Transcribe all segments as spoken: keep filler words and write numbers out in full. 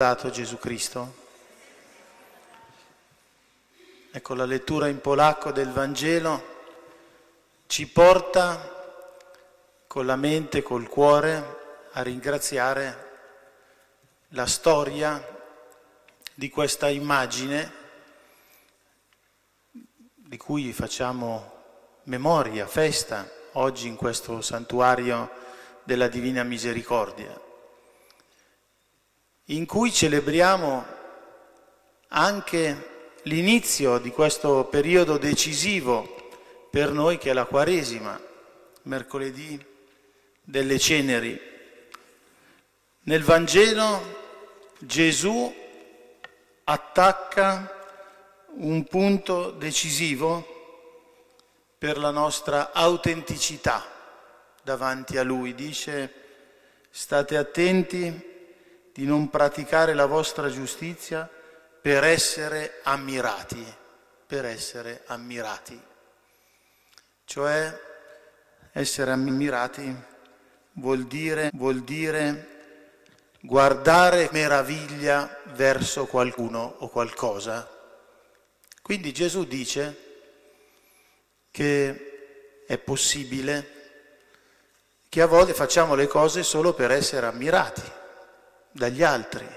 Dato Gesù Cristo. Ecco, la lettura in polacco del Vangelo ci porta con la mente, col cuore, a ringraziare la storia di questa immagine di cui facciamo memoria, festa, oggi in questo Santuario della Divina Misericordia, in cui celebriamo anche l'inizio di questo periodo decisivo per noi che è la Quaresima, mercoledì delle Ceneri. Nel Vangelo Gesù attacca un punto decisivo per la nostra autenticità davanti a Lui. Dice: state attenti di non praticare la vostra giustizia per essere ammirati, per essere ammirati. Cioè, essere ammirati vuol dire, vuol dire guardare meraviglia verso qualcuno o qualcosa. Quindi Gesù dice che è possibile che a volte facciamo le cose solo per essere ammirati dagli altri,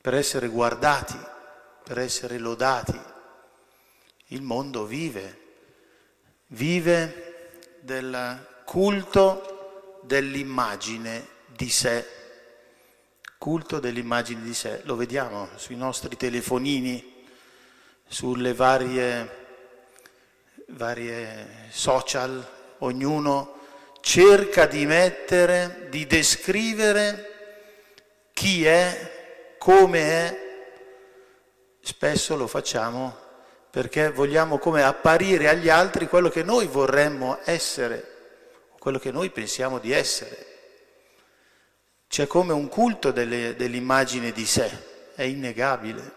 per essere guardati, per essere lodati. Il mondo vive, vive del culto dell'immagine di sé, culto dell'immagine di sé. Lo vediamo sui nostri telefonini, sulle varie, varie social, ognuno cerca di mettere, di descrivere chi è, come è. Spesso lo facciamo perché vogliamo come apparire agli altri quello che noi vorremmo essere, quello che noi pensiamo di essere. C'è come un culto delle, dell'immagine di sé, è innegabile.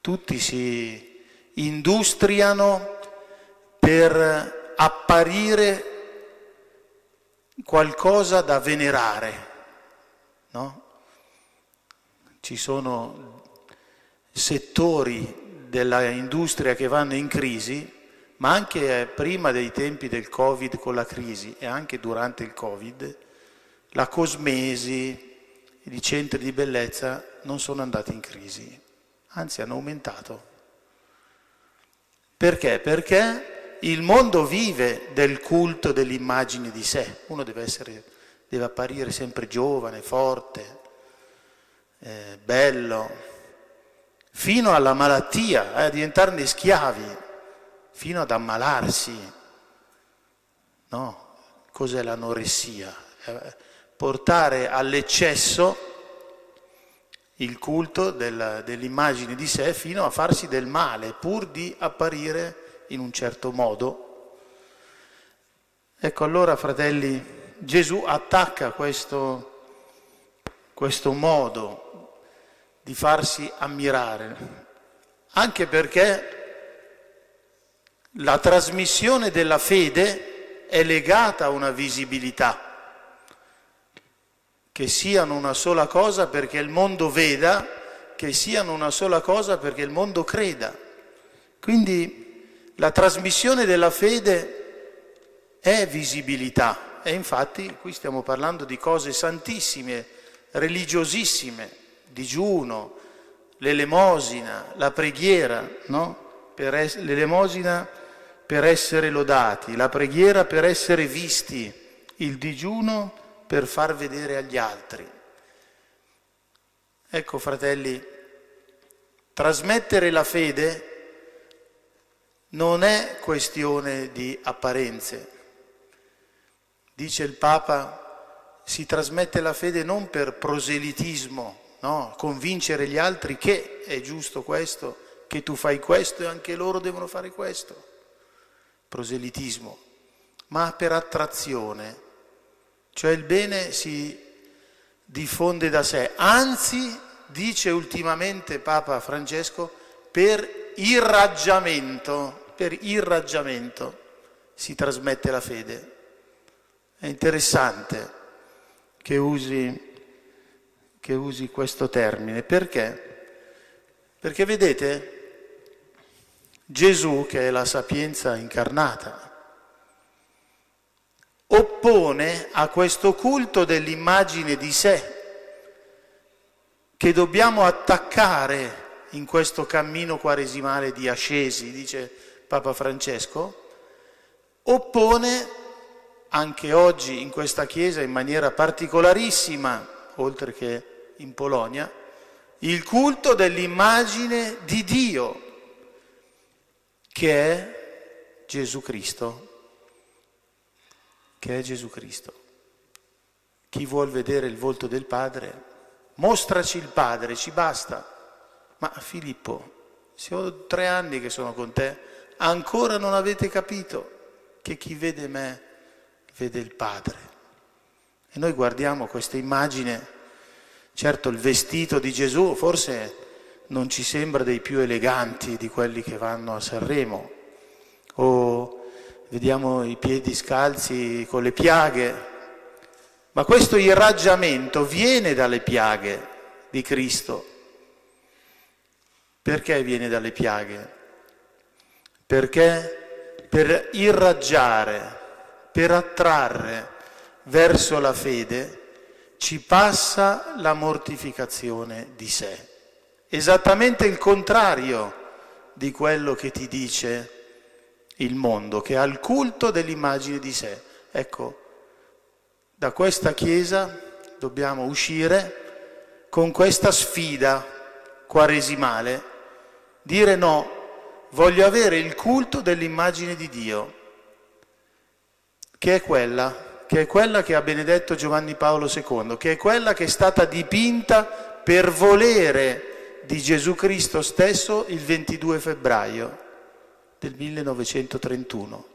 Tutti si industriano per apparire qualcosa da venerare, no? Ci sono settori della industria che vanno in crisi, ma anche prima dei tempi del Covid, con la crisi, e anche durante il Covid, la cosmesi, i centri di bellezza non sono andati in crisi, anzi hanno aumentato. Perché? Perché il mondo vive del culto dell'immagine di sé. Uno deve essere, deve apparire sempre giovane, forte, Eh, bello, fino alla malattia, eh, a diventarne schiavi, fino ad ammalarsi. No, cos'è l'anoressia? Eh, portare all'eccesso il culto del, dell'immagine di sé fino a farsi del male, pur di apparire in un certo modo. Ecco, allora, fratelli, Gesù attacca questo, questo modo di farsi ammirare, anche perché la trasmissione della fede è legata a una visibilità, che siano una sola cosa perché il mondo veda, che siano una sola cosa perché il mondo creda. Quindi la trasmissione della fede è visibilità, e infatti qui stiamo parlando di cose santissime, religiosissime, digiuno, l'elemosina, la preghiera, no? Per es- l'elemosina per essere lodati, la preghiera per essere visti, il digiuno per far vedere agli altri. Ecco, fratelli, trasmettere la fede non è questione di apparenze. Dice il Papa, si trasmette la fede non per proselitismo, no, convincere gli altri che è giusto questo, che tu fai questo e anche loro devono fare questo, proselitismo, ma per attrazione, cioè il bene si diffonde da sé, anzi, dice ultimamente Papa Francesco, per irraggiamento, per irraggiamento si trasmette la fede. È interessante che usi che usi questo termine. Perché? Perché vedete, Gesù, che è la sapienza incarnata, oppone a questo culto dell'immagine di sé che dobbiamo attaccare in questo cammino quaresimale di ascesi, dice Papa Francesco, oppone anche oggi in questa Chiesa in maniera particolarissima, oltre che in Polonia, il culto dell'immagine di Dio, che è Gesù Cristo. Che è Gesù Cristo. Chi vuol vedere il volto del Padre, mostraci il Padre, ci basta. Ma Filippo, sono tre anni che sono con te, ancora non avete capito che chi vede me vede il Padre. E noi guardiamo questa immagine, certo il vestito di Gesù forse non ci sembra dei più eleganti di quelli che vanno a Sanremo, o vediamo i piedi scalzi con le piaghe, ma questo irraggiamento viene dalle piaghe di Cristo. Perché viene dalle piaghe? Perché per irraggiare, per attrarre verso la fede, ci passa la mortificazione di sé. Esattamente il contrario di quello che ti dice il mondo, che ha il culto dell'immagine di sé. Ecco, da questa Chiesa dobbiamo uscire con questa sfida quaresimale. Dire no, voglio avere il culto dell'immagine di Dio, che è quella, che è quella che ha benedetto Giovanni Paolo secondo, che è quella che è stata dipinta per volere di Gesù Cristo stesso il ventidue febbraio del millenovecentotrentuno.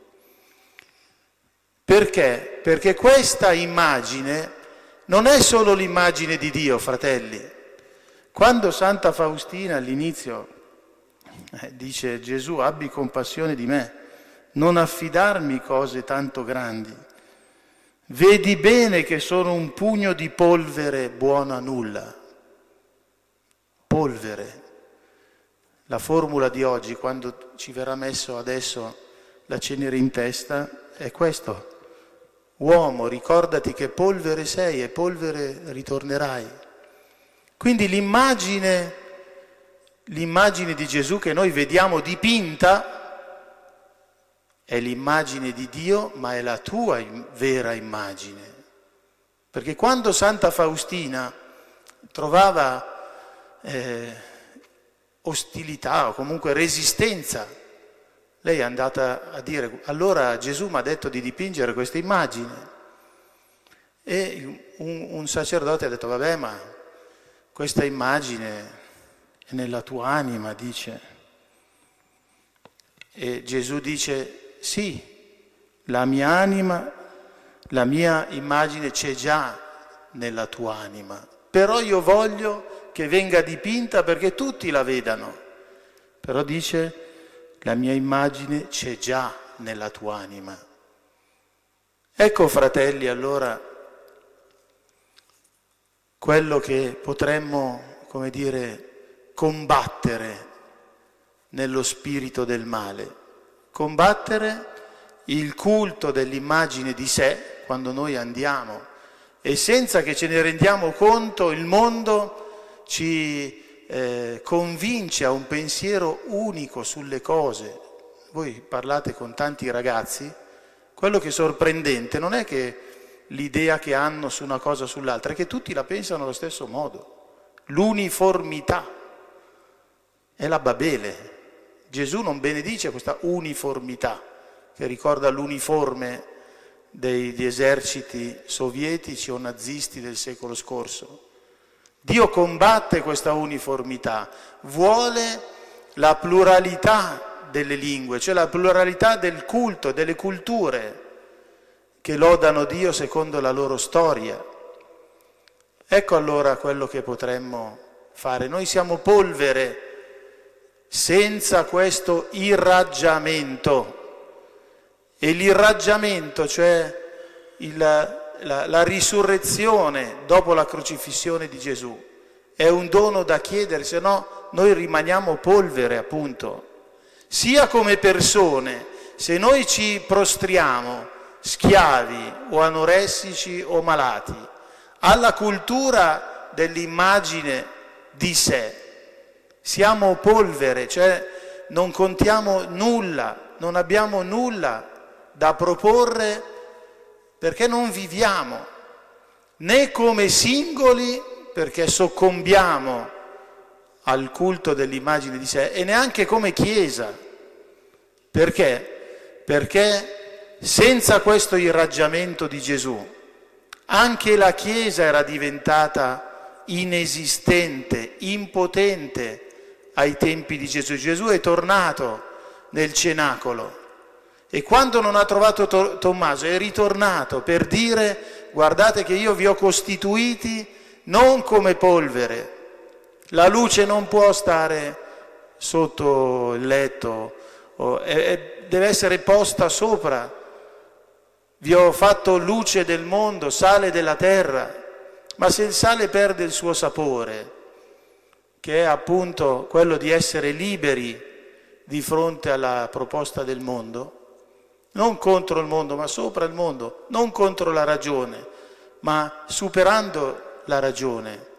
Perché? Perché questa immagine non è solo l'immagine di Dio, fratelli. Quando Santa Faustina all'inizio dice Gesù abbi compassione di me, non affidarmi cose tanto grandi, vedi bene che sono un pugno di polvere buona a nulla. Polvere, la formula di oggi quando ci verrà messo adesso la cenere in testa è questo: uomo, ricordati che polvere sei e polvere ritornerai. Quindi l'immagine, l'immagine di Gesù che noi vediamo dipinta è l'immagine di Dio, ma è la tua vera immagine. Perché quando Santa Faustina trovava eh, ostilità o comunque resistenza, lei è andata a dire allora Gesù mi ha detto di dipingere questa immagine. E un, un sacerdote ha detto vabbè ma questa immagine è nella tua anima, dice. E Gesù dice, sì, la mia anima, la mia immagine c'è già nella tua anima, però io voglio che venga dipinta perché tutti la vedano. Però dice, la mia immagine c'è già nella tua anima. Ecco, fratelli, allora, quello che potremmo, come dire, combattere nello spirito del male. Combattere il culto dell'immagine di sé, quando noi andiamo, e senza che ce ne rendiamo conto, il mondo ci eh, convince a un pensiero unico sulle cose. Voi parlate con tanti ragazzi, quello che è sorprendente non è che l'idea che hanno su una cosa o sull'altra è che tutti la pensano allo stesso modo. L'uniformità è la Babele. Gesù non benedice questa uniformità che ricorda l'uniforme degli eserciti sovietici o nazisti del secolo scorso. Dio combatte questa uniformità, vuole la pluralità delle lingue, cioè la pluralità del culto, delle culture che lodano Dio secondo la loro storia. Ecco allora quello che potremmo fare. Noi siamo polvere senza questo irraggiamento. E l'irraggiamento, cioè il la, la risurrezione dopo la crocifissione di Gesù è un dono da chiedere, se no noi rimaniamo polvere, appunto. Sia come persone, se noi ci prostriamo, schiavi o anoressici o malati, alla cultura dell'immagine di sé, siamo polvere, cioè non contiamo nulla, non abbiamo nulla da proporre, perché non viviamo né come singoli, perché soccombiamo al culto dell'immagine di sé, e neanche come Chiesa. Perché? Perché senza questo irraggiamento di Gesù anche la Chiesa era diventata inesistente, impotente ai tempi di Gesù. Gesù è tornato nel Cenacolo e quando non ha trovato to- Tommaso è ritornato per dire: guardate che io vi ho costituiti non come polvere. La luce non può stare sotto il letto, o è, è, deve essere posta sopra. Vi ho fatto luce del mondo, sale della terra. Ma se il sale perde il suo sapore, che è appunto quello di essere liberi di fronte alla proposta del mondo, non contro il mondo, ma sopra il mondo, non contro la ragione, ma superando la ragione.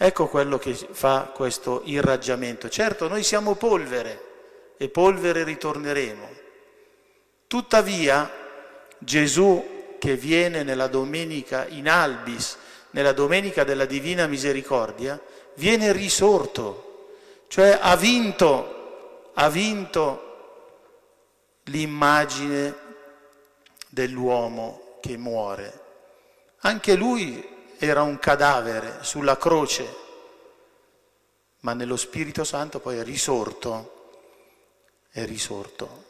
Ecco quello che fa questo irraggiamento. Certo, noi siamo polvere e polvere ritorneremo. Tuttavia, Gesù che viene nella domenica in albis, nella domenica della Divina Misericordia, viene risorto, cioè ha vinto, ha vinto l'immagine dell'uomo che muore. Anche lui era un cadavere sulla croce, ma nello Spirito Santo poi è risorto, è risorto.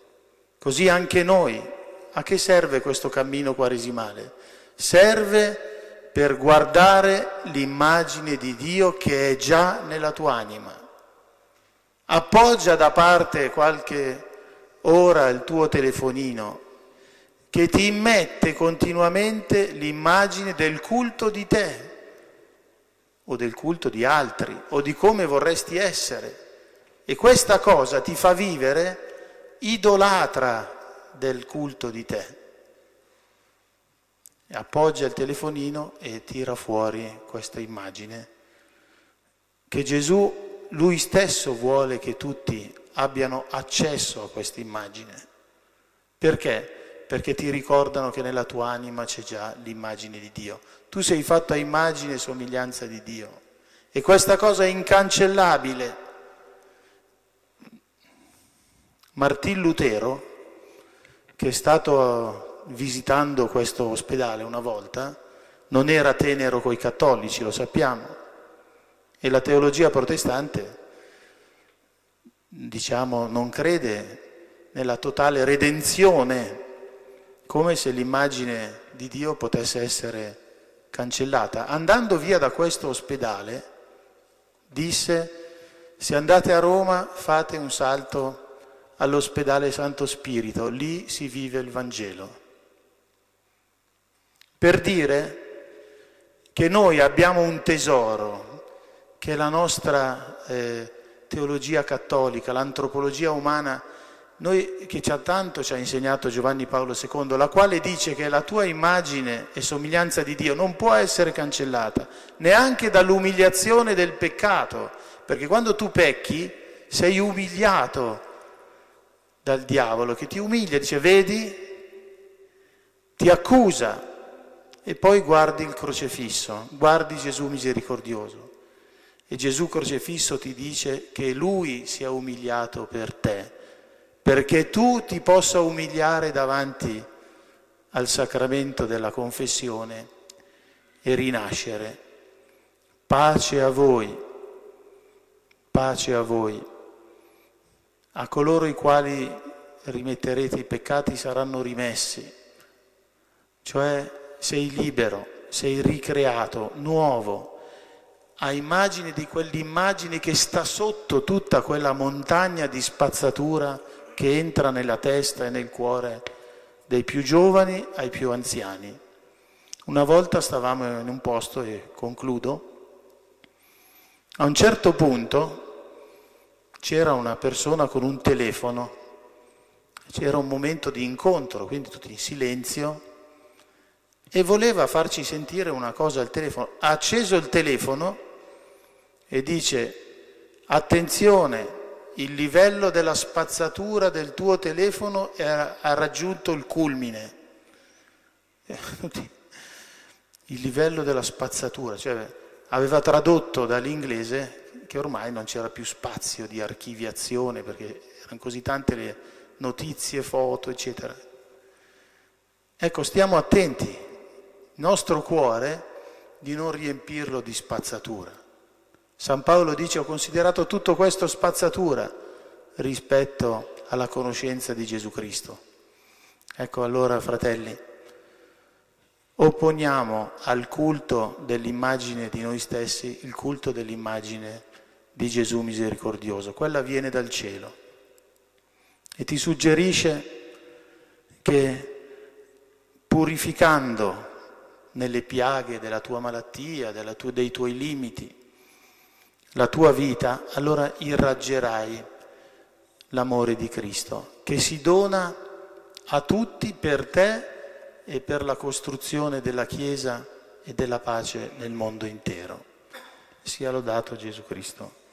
Così anche noi. A che serve questo cammino quaresimale? Serve per guardare l'immagine di Dio che è già nella tua anima. Appoggia da parte qualche ora il tuo telefonino che ti immette continuamente l'immagine del culto di te o del culto di altri o di come vorresti essere, e questa cosa ti fa vivere idolatra del culto di te. Appoggia il telefonino e tira fuori questa immagine che Gesù lui stesso vuole che tutti abbiano accesso a questa immagine. Perché? Perché ti ricordano che nella tua anima c'è già l'immagine di Dio. Tu sei fatto a immagine e somiglianza di Dio. E questa cosa è incancellabile. Martin Lutero, che è stato visitando questo ospedale una volta, non era tenero coi cattolici, lo sappiamo. E la teologia protestante, diciamo, non crede nella totale redenzione, come se l'immagine di Dio potesse essere cancellata. Andando via da questo ospedale, disse: se andate a Roma fate un salto all'ospedale Santo Spirito, lì si vive il Vangelo. Per dire che noi abbiamo un tesoro che la nostra eh, teologia cattolica, l'antropologia umana, Noi, che ci ha tanto ci ha insegnato Giovanni Paolo secondo, la quale dice che la tua immagine e somiglianza di Dio non può essere cancellata, neanche dall'umiliazione del peccato, perché quando tu pecchi sei umiliato dal diavolo, che ti umilia, dice: vedi, ti accusa, e poi guardi il crocifisso, guardi Gesù misericordioso, e Gesù crocifisso ti dice che Lui sia umiliato per te, perché tu ti possa umiliare davanti al sacramento della confessione e rinascere. Pace a voi, pace a voi. A coloro i quali rimetterete i peccati saranno rimessi. Cioè sei libero, sei ricreato, nuovo, a immagine di quell'immagine che sta sotto tutta quella montagna di spazzatura che entra nella testa e nel cuore dei più giovani ai più anziani. Una volta stavamo in un posto, e concludo, a un certo punto c'era una persona con un telefono, c'era un momento di incontro, quindi tutti in silenzio, e voleva farci sentire una cosa al telefono. Ha acceso il telefono e dice: attenzione, il livello della spazzatura del tuo telefono è, ha raggiunto il culmine. Il livello della spazzatura, cioè aveva tradotto dall'inglese che ormai non c'era più spazio di archiviazione perché erano così tante le notizie, foto, eccetera. Ecco, stiamo attenti, il nostro cuore, di non riempirlo di spazzatura. San Paolo dice: ho considerato tutto questo spazzatura rispetto alla conoscenza di Gesù Cristo. Ecco allora, fratelli, opponiamo al culto dell'immagine di noi stessi il culto dell'immagine di Gesù misericordioso. Quella viene dal cielo e ti suggerisce che, purificando nelle piaghe della tua malattia, della tu- dei tuoi limiti, la tua vita, allora irraggerai l'amore di Cristo, che si dona a tutti per te e per la costruzione della Chiesa e della pace nel mondo intero. Sia lodato Gesù Cristo.